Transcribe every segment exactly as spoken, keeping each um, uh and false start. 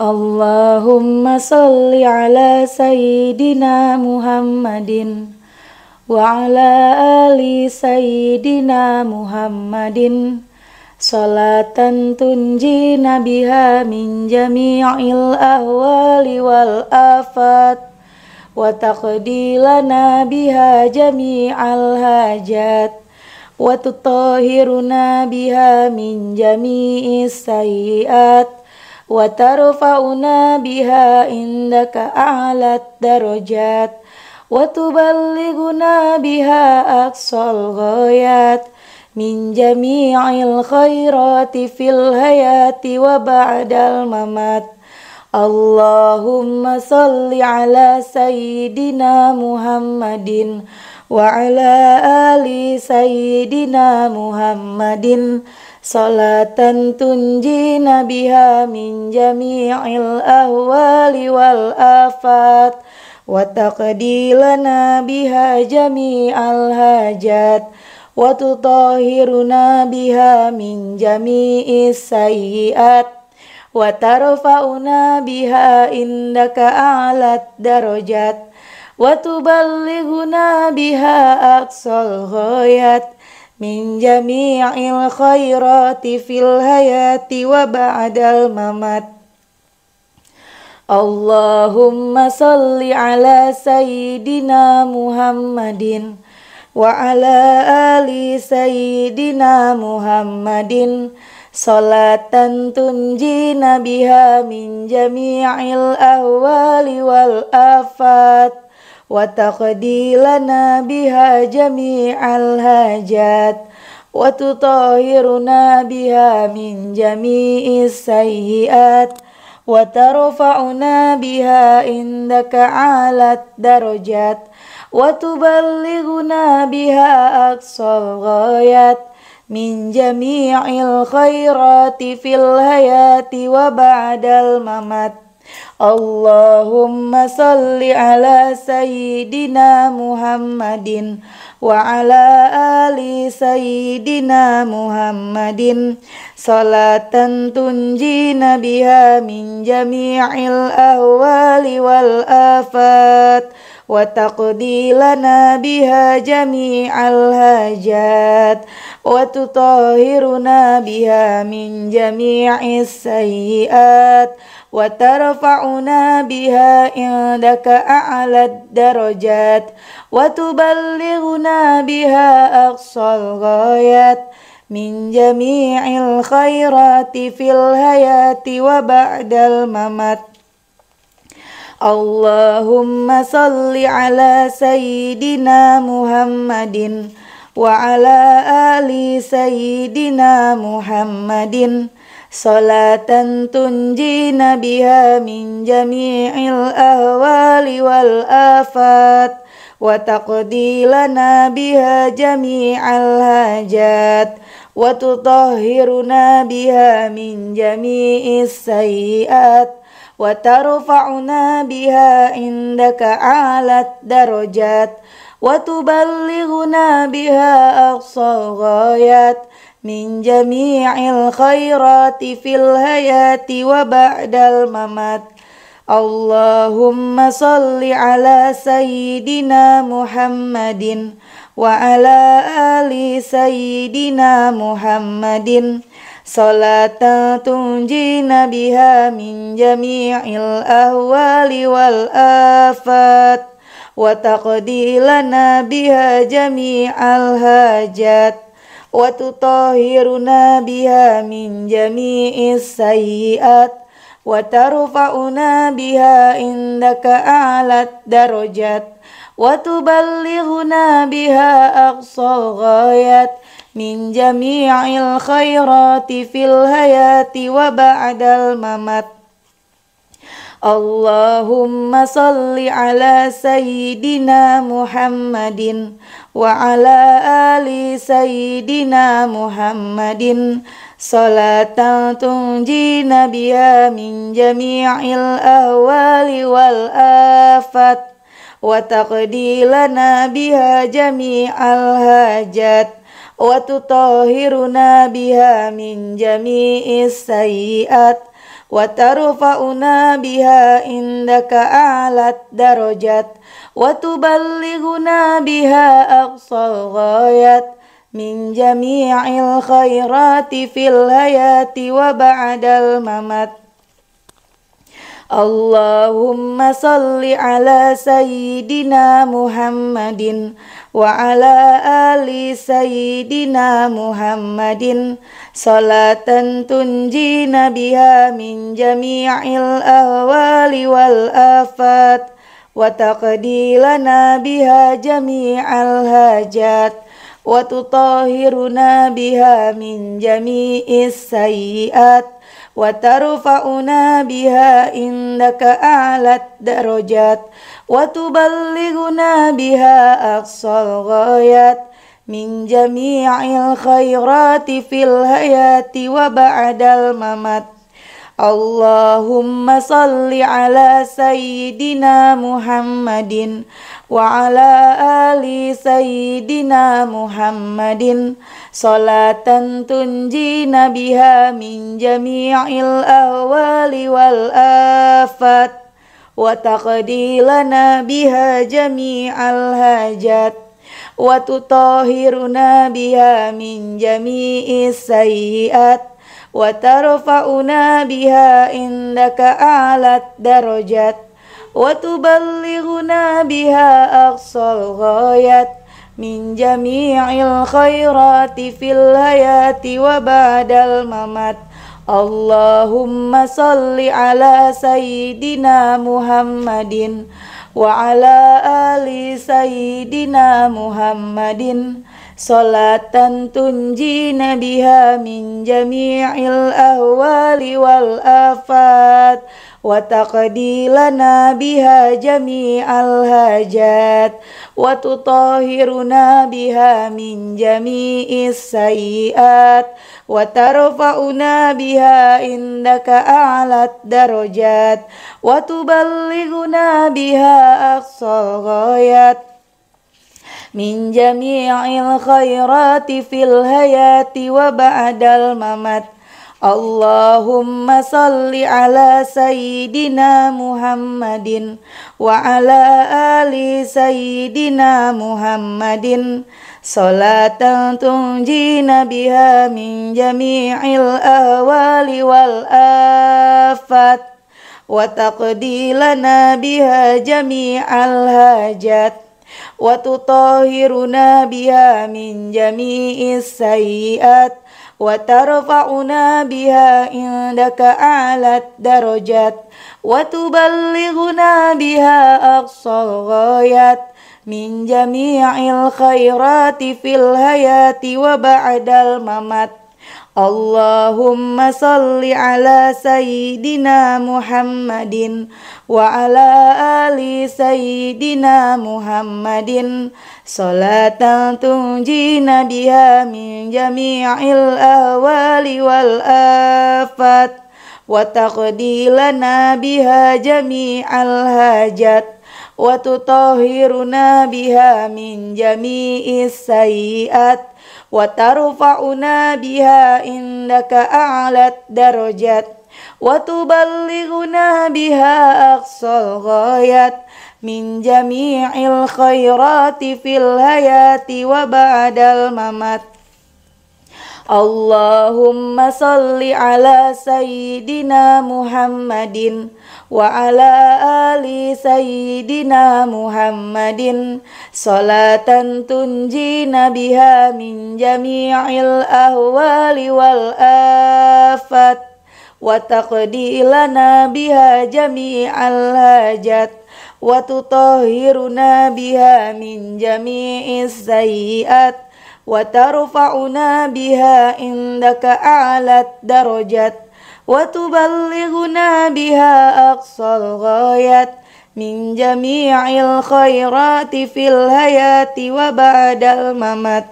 Allahumma salli ala Sayyidina Muhammadin wa ala ali Sayyidina Muhammadin salatan tunjina biha min jami'il ahwali wal afat wa taqdilana biha jami'al hajat wa tutahhiruna biha min jami'is sayyi'at wa tarfa'una biha indaka a'lat darajat wa tuballighuna biha aqsal ghayat min jami'il khairati fil hayati wa ba'dal mamat. Allahumma salli ala Sayyidina Muhammadin wa ala ali Sayyidina Muhammadin salatan tunjina biha min jami'il ahwali wal afat wa taqdilana biha jami'al hajat wa tutahhiruna biha min jami'is sayyi'at wa tarfa'una biha indaka a'lat darajat wa tuballighuna biha aqsal ghayat min jami'il khairati fil hayati wa ba'dal mamat. Allahumma salli ala Sayyidina Muhammadin wa ala ali Sayyidina Muhammadin salatan tunjina biha min jami'il ahwali wal afat wa taqdilana biha jami'al hajat wa tutahhiruna biha min jami'is sayyi'at wa tarfa'una biha indaka a'lat darajat wa tuballighuna biha aqsal ghayat min jami'il khairati fil hayati wa ba'dal mamat. Allahumma salli ala Sayyidina Muhammadin wa ala ali Sayyidina Muhammadin salatan tunjina biha min jami'il ahwali wal afat wa taqdilana biha jami'al hajat wa tutahhiruna biha min jami'is sayyi'at wa tarfa'una biha indaka a'lat darajat wa tuballighuna biha aqsal ghayat min jami'il khairati fil hayati wa ba'dal mamat. Allahumma salli ala Sayyidina Muhammadin wa ala ali Sayyidina Muhammadin salatan tunjina biha min jami'il ahwali wal afat wa taqdilana biha jami'al hajat wa tutahhiruna biha min jami'is sayyi'at wa tarfa'una biha indaka a'lat darajat wa tuballighuna biha aqsal ghayat min jami'il khairati fil hayati wa ba'dal mamat. Allahumma salli ala Sayyidina Muhammadin wa ala ali Sayyidina Muhammadin salatan tunjina biha min jami'il ahwali wal afat wa taqdilana biha jami'al hajat wa tutahhiruna biha min jami'is sayyi'at wa tarfa'una biha indaka a'lat darajat wa tuballighuna biha aqsal ghayat min jami'il khairati fil hayati wa ba'dal mamat. Allahumma salli ala Sayyidina Muhammadin wa ala ali Sayyidina Muhammadin salatan tunjina biha min jami'il ahwali wal afat wa taqdilana biha jami'al hajat wa tutahhiruna biha min jami'is sayyi'at wa tarfa'una biha indaka a'lat darajat wa tuballighuna biha aqsal ghayat min jami'il khairati fil hayati wa ba'dal mamat. Allahumma salli ala Sayyidina Muhammadin wa ala ali Sayyidina Muhammadin salatan tunjina biha min jami'il ahwali wal afat wa taqdilana biha jami'al hajat wa tutahhiruna biha min jami'is sayyi'at wa tarfa'una biha indaka a'lat darajat wa tuballighuna biha aqsal ghayat min jami'il khairati fil hayati wa ba'dal mamat. Allahumma salli ala Sayyidina Muhammadin wa ala ali Sayyidina Muhammadin salatan tunjina biha min jami'il ahwali wal afat wa taqdilana biha jami'al hajat wa tutahhiruna biha min jami'is sayyi'at wa tarfa'una biha indaka a'lat darajat wa tuballighuna biha aqsal ghayat min jami'il khairati fil hayati wa ba'dal mamat. Allahumma salli ala Sayyidina Muhammadin wa ala ali Sayyidina Muhammadin salatan tunjina biha min jami'il ahwali wal afat wa taqdilana biha jami'al hajat wa tutahhiruna biha min jami'is sayyi'at wa tarfa'una biha indaka a'lat darajat wa tuballighuna biha aqsal ghayat min jami'il khairati fil hayati wa ba'dal mamat. Allahumma salli ala Sayyidina Muhammadin wa ala ali Sayyidina Muhammadin salatan tunjina biha min jami'il ahwali wal afat wa taqdilana biha jami'al hajat wa tutahhiruna biha min jami'is sayyi'at wa tarfa'una biha indaka a'lat darajat wa tuballighuna biha aqsal ghayat min jami'il khairati fil hayati wa ba'dal mamat. Allahumma salli ala Sayyidina Muhammadin wa ala ali Sayyidina Muhammadin salatan tunjina biha min jami'il ahwali wal afat wa taqdilana biha jami'al hajat wa tutahhiruna biha min jami'is sayyi'at wa tarfa'una biha indaka a'lat darajat wa tuballighuna biha aqsal ghayat min jami'il khairati fil hayati wa ba'dal mamat. Allahumma salli ala Sayyidina Muhammadin wa ala ali Sayyidina Muhammadin salatan tunjina biha min jami'il ahwali wal afat wa taqdilana biha jami'al hajat wa tutahhiruna biha min jami'is sayyi'at wa tarfa'una biha indaka a'lat darajat wa tuballighuna biha aqsal ghayat min jami'il khairati fil hayati wa ba'dal mamat.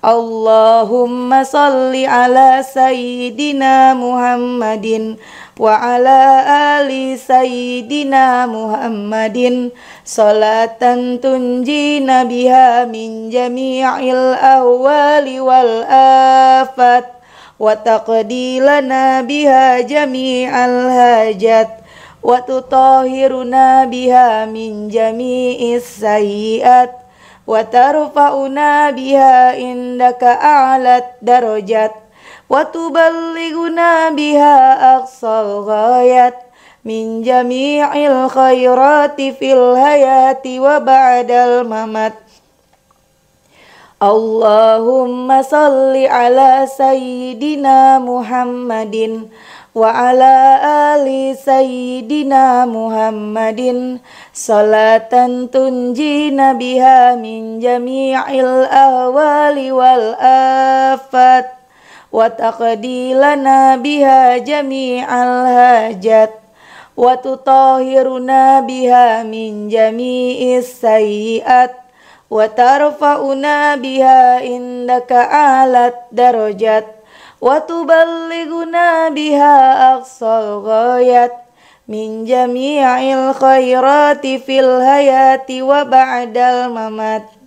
Allahumma salli ala Sayyidina Muhammadin wa ala ali Sayyidina Muhammadin salatan tunjina biha min jami'il ahwali wal afat wa taqdi lana biha jami'al hajat wa tutahhiruna biha min jami'is sayyi'at wa tarfa'una biha indaka a'lat darajat wa tuballighuna biha aqsal ghayat min jami'il khairati fil hayati wa ba'dal mamat. Allahumma salli ala Sayyidina Muhammadin wa ala ali Sayyidina Muhammadin salatan tunjina biha min jami'il ahwali wal afat wa taqdi lana biha jami'al hajat wa tutahhiruna biha min jami'is sayyi'at wa tarfa'una biha indaka a'lat darajat wa tuballighuna biha aqsal ghayat min jami'il khairati fil hayati wa ba'dal mamat.